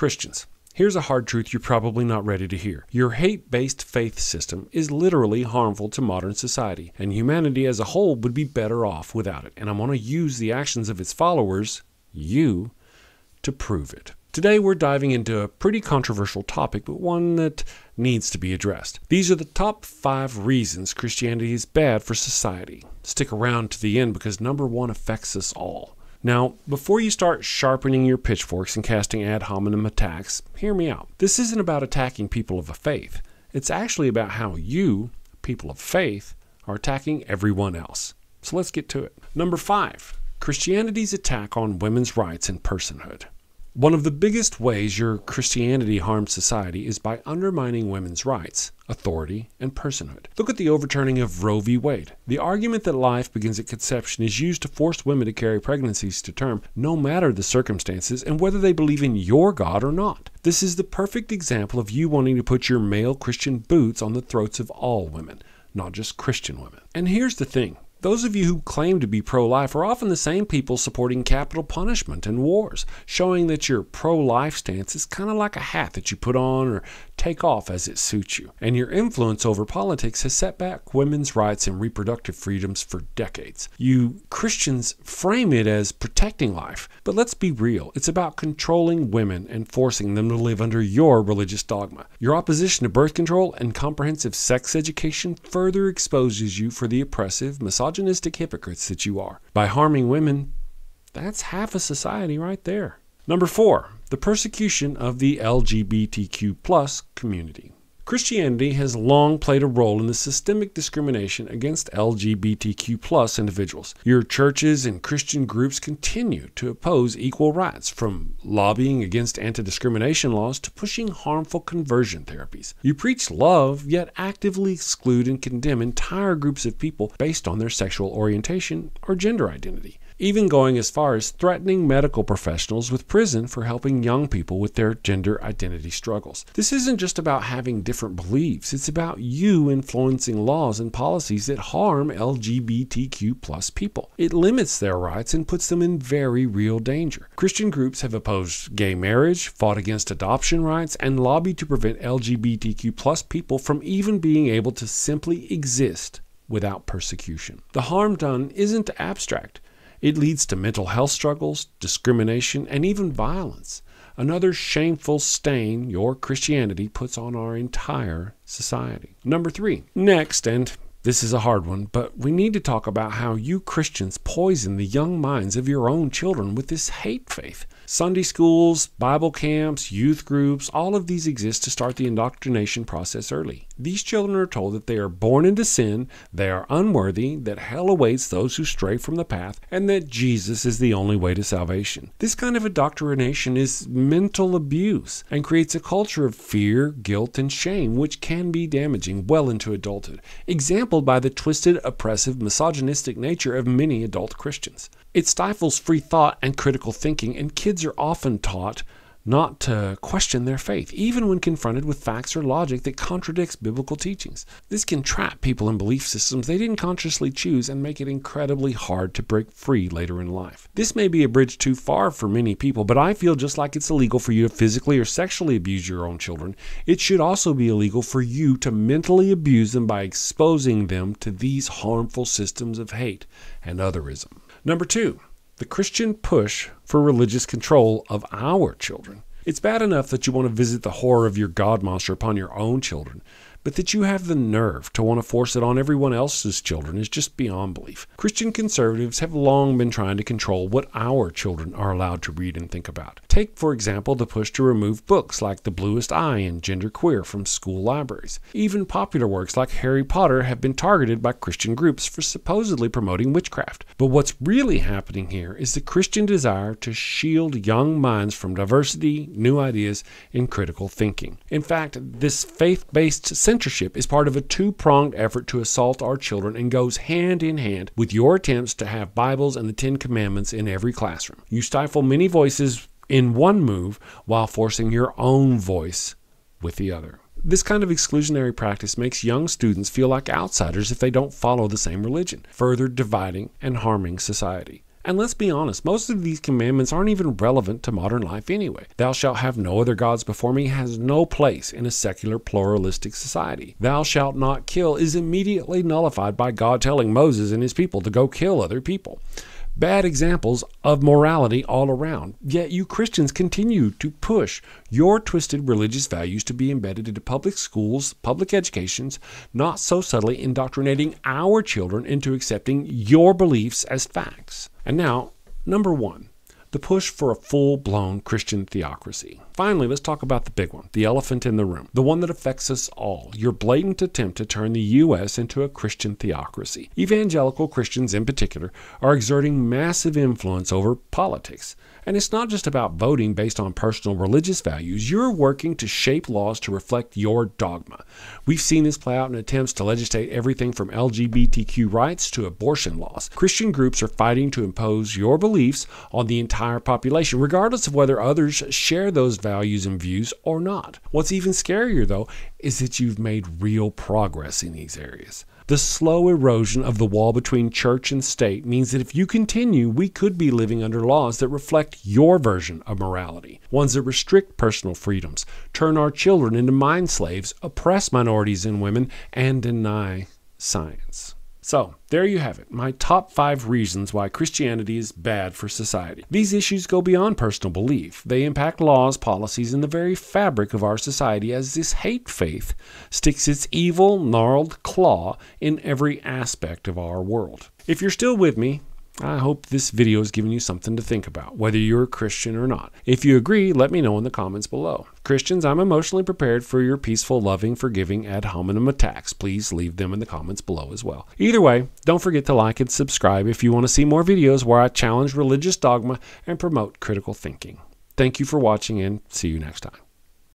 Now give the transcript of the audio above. Christians. Here's a hard truth you're probably not ready to hear. Your hate-based faith system is literally harmful to modern society, and humanity as a whole would be better off without it. And I'm going to use the actions of its followers, you, to prove it. Today we're diving into a pretty controversial topic, but one that needs to be addressed. These are the top 5 reasons Christianity is bad for society. Stick around to the end because number 1 affects us all. Now, before you start sharpening your pitchforks and casting ad hominem attacks, hear me out. This isn't about attacking people of a faith. It's actually about how you, people of faith, are attacking everyone else. So let's get to it. Number 5, Christianity's attack on women's rights and personhood. One of the biggest ways your Christianity harms society is by undermining women's rights, authority, and personhood. Look at the overturning of Roe v. Wade. The argument that life begins at conception is used to force women to carry pregnancies to term, no matter the circumstances and whether they believe in your God or not. This is the perfect example of you wanting to put your male Christian boots on the throats of all women, not just Christian women. And here's the thing. Those of you who claim to be pro-life are often the same people supporting capital punishment and wars, showing that your pro-life stance is kind of like a hat that you put on or take off as it suits you. And your influence over politics has set back women's rights and reproductive freedoms for decades. You Christians frame it as protecting life, but let's be real. It's about controlling women and forcing them to live under your religious dogma. Your opposition to birth control and comprehensive sex education further exposes you for the oppressive, misogynistic hypocrites that you are. By harming women, that's half a society right there. Number 4, the persecution of the LGBTQ+ community. Christianity has long played a role in the systemic discrimination against LGBTQ+ individuals. Your churches and Christian groups continue to oppose equal rights, from lobbying against anti-discrimination laws to pushing harmful conversion therapies. You preach love, yet actively exclude and condemn entire groups of people based on their sexual orientation or gender identity, even going as far as threatening medical professionals with prison for helping young people with their gender identity struggles. This isn't just about having different beliefs, it's about you influencing laws and policies that harm LGBTQ+ people. It limits their rights and puts them in very real danger. Christian groups have opposed gay marriage, fought against adoption rights, and lobbied to prevent LGBTQ+ people from even being able to simply exist without persecution. The harm done isn't abstract. It leads to mental health struggles, discrimination, and even violence. Another shameful stain your Christianity puts on our entire society. Number 3. Next, and this is a hard one, but we need to talk about how you Christians poison the young minds of your own children with this hate faith. Sunday schools, Bible camps, youth groups, all of these exist to start the indoctrination process early. These children are told that they are born into sin, they are unworthy, that hell awaits those who stray from the path, and that Jesus is the only way to salvation. This kind of indoctrination is mental abuse and creates a culture of fear, guilt, and shame, which can be damaging well into adulthood, exemplified by the twisted, oppressive, misogynistic nature of many adult Christians. It stifles free thought and critical thinking, and kids are often taught not to question their faith, even when confronted with facts or logic that contradicts biblical teachings. This can trap people in belief systems they didn't consciously choose and make it incredibly hard to break free later in life. This may be a bridge too far for many people, but I feel just like it's illegal for you to physically or sexually abuse your own children, it should also be illegal for you to mentally abuse them by exposing them to these harmful systems of hate and otherism. Number 2, the Christian push for religious control of our children. It's bad enough that you want to visit the horror of your God monster upon your own children, but that you have the nerve to want to force it on everyone else's children is just beyond belief. Christian conservatives have long been trying to control what our children are allowed to read and think about. Take, for example, the push to remove books like The Bluest Eye and Genderqueer from school libraries. Even popular works like Harry Potter have been targeted by Christian groups for supposedly promoting witchcraft. But what's really happening here is the Christian desire to shield young minds from diversity, new ideas, and critical thinking. In fact, this faith-based censorship is part of a two-pronged effort to assault our children and goes hand in hand with your attempts to have Bibles and the 10 Commandments in every classroom. You stifle many voices in one move while forcing your own voice with the other. This kind of exclusionary practice makes young students feel like outsiders if they don't follow the same religion, further dividing and harming society. And let's be honest, most of these commandments aren't even relevant to modern life anyway. Thou shalt have no other gods before me has no place in a secular pluralistic society. Thou shalt not kill is immediately nullified by God telling Moses and his people to go kill other people. Bad examples of morality all around. Yet you Christians continue to push your twisted religious values to be embedded into public schools, public educations, not so subtly indoctrinating our children into accepting your beliefs as facts. And now, number one, the push for a full-blown Christian theocracy. Finally, let's talk about the big one, the elephant in the room, the one that affects us all, your blatant attempt to turn the U.S. into a Christian theocracy. Evangelical Christians in particular are exerting massive influence over politics. And it's not just about voting based on personal religious values. You're working to shape laws to reflect your dogma. We've seen this play out in attempts to legislate everything from LGBTQ rights to abortion laws. Christian groups are fighting to impose your beliefs on the entire population, regardless of whether others share those values and views or not. What's even scarier, though, is that you've made real progress in these areas. The slow erosion of the wall between church and state means that if you continue, we could be living under laws that reflect your version of morality, ones that restrict personal freedoms, turn our children into mind slaves, oppress minorities and women, and deny science. So, there you have it, my top 5 reasons why Christianity is bad for society. These issues go beyond personal belief. They impact laws, policies, and the very fabric of our society as this hate faith sticks its evil, gnarled claw in every aspect of our world. If you're still with me, I hope this video has given you something to think about, whether you're a Christian or not. If you agree, let me know in the comments below. Christians, I'm emotionally prepared for your peaceful, loving, forgiving ad hominem attacks. Please leave them in the comments below as well. Either way, don't forget to like and subscribe if you want to see more videos where I challenge religious dogma and promote critical thinking. Thank you for watching, and see you next time.